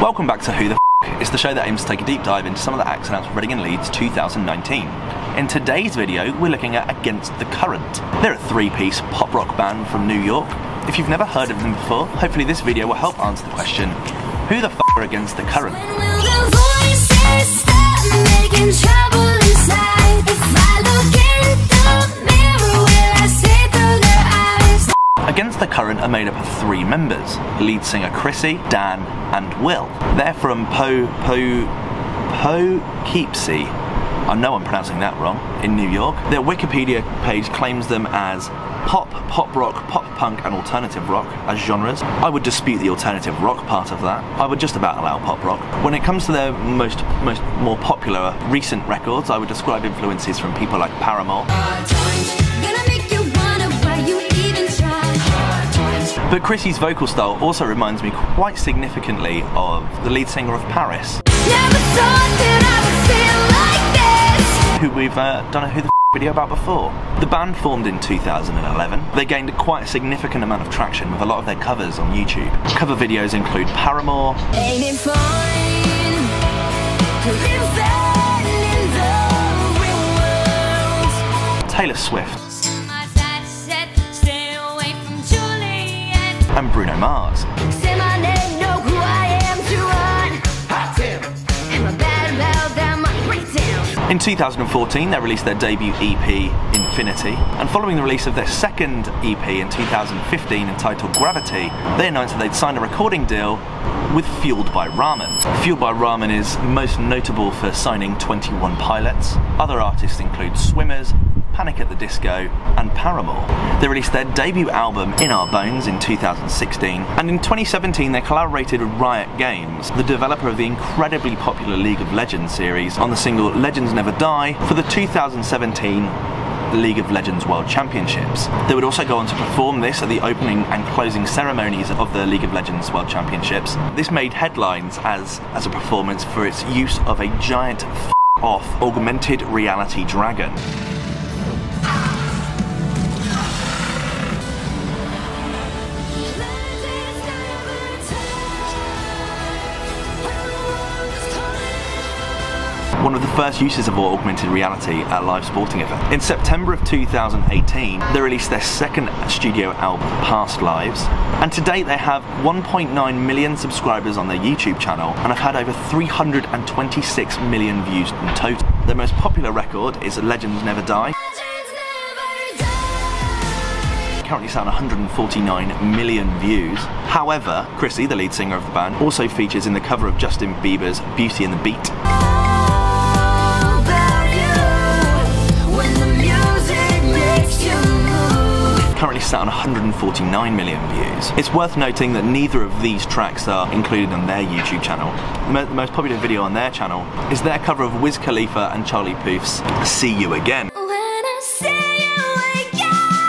Welcome back to Who the F**k. It's the show that aims to take a deep dive into some of the acts announced for Reading and Leeds 2019. In today's video, we're looking at Against the Current. They're a three-piece pop rock band from New York. If you've never heard of them before, hopefully this video will help answer the question, who the f**k are Against the Current? Against the Current are made up of three members, lead singer Chrissy, Dan and Will. They're from Poughkeepsie, I know I'm pronouncing that wrong, in New York. Their Wikipedia page claims them as pop, pop rock, pop punk and alternative rock as genres. I would dispute the alternative rock part of that. I would just about allow pop rock. When it comes to their more popular recent records, I would describe influences from people like Paramore. But Chrissy's vocal style also reminds me quite significantly of the lead singer of Paris. Never thought that I would feel like this. Who we've done a Who the F video about before. The band formed in 2011. They gained quite a significant amount of traction with a lot of their covers on YouTube. Cover videos include Paramore, Ain't It Fine, Taylor Swift, and Bruno Mars. Say my name, know who I am, In 2014 they released their debut EP, Infinity, and following the release of their second EP in 2015 entitled Gravity, they announced that they'd signed a recording deal with Fueled by Ramen. Fueled by Ramen is most notable for signing 21 Pilots. Other artists include Swimmers, Panic at the Disco and Paramore. They released their debut album In Our Bones in 2016, and in 2017 they collaborated with Riot Games, the developer of the incredibly popular League of Legends series, on the single Legends Never Die for the 2017 League of Legends World Championships. They would also go on to perform this at the opening and closing ceremonies of the League of Legends World Championships. This made headlines as a performance for its use of a giant f***off augmented reality dragon. One of the first uses of augmented reality at a live sporting event. In September of 2018, they released their second studio album, Past Lives, and to date they have 1.9 million subscribers on their YouTube channel and have had over 326 million views in total. Their most popular record is Legends Never Die. Currently sound 149 million views. However, Chrissy, the lead singer of the band, also features in the cover of Justin Bieber's Beauty and the Beast. Currently sat on 149 million views. It's worth noting that neither of these tracks are included on their YouTube channel. The most popular video on their channel is their cover of Wiz Khalifa and Charlie Puth's See You Again. When I see you again.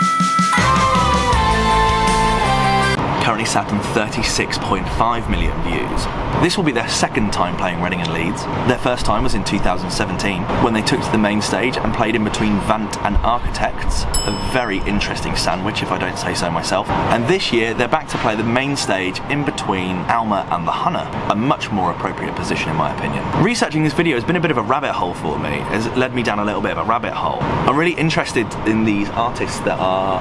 Currently sat on 36.5 million views. This will be their second time playing Reading and Leeds. Their first time was in 2017 when they took to the main stage and played in between Vant and Architects. A very interesting sandwich if I don't say so myself. And this year they're back to play the main stage in between Alma and The Hunter, a much more appropriate position in my opinion. Researching this video has been a bit of a rabbit hole for me, has led me down a little bit of a rabbit hole. I'm really interested in these artists that are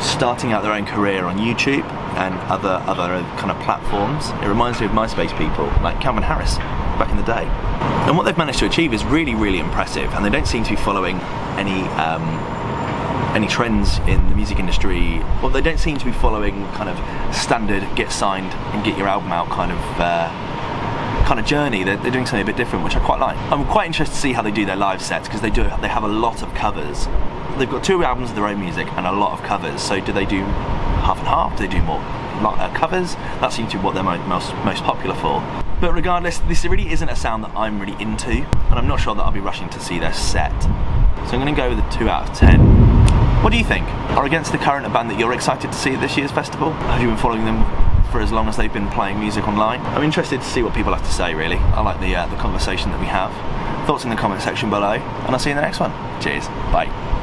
starting out their own career on YouTube and other kind of platforms. It reminds me of MySpace people like Calvin Harris back in the day. And what they've managed to achieve is really, really impressive, and they don't seem to be following any trends in the music industry. Well, they don't seem to be following kind of standard get signed and get your album out kind of journey. They're doing something a bit different, which I quite like. I'm quite interested to see how they do their live sets, because they have a lot of covers. They've got two albums of their own music and a lot of covers, so do they do half and half? Do they do more covers? That seems to be what they're most popular for. But regardless, this really isn't a sound that I'm really into, and I'm not sure that I'll be rushing to see their set. So I'm going to go with a 2 out of 10. What do you think? Are Against the Current a band that you're excited to see at this year's festival? Have you been following them for as long as they've been playing music online? I'm interested to see what people have to say, really. I like the conversation that we have. Thoughts in the comment section below, and I'll see you in the next one. Cheers, bye.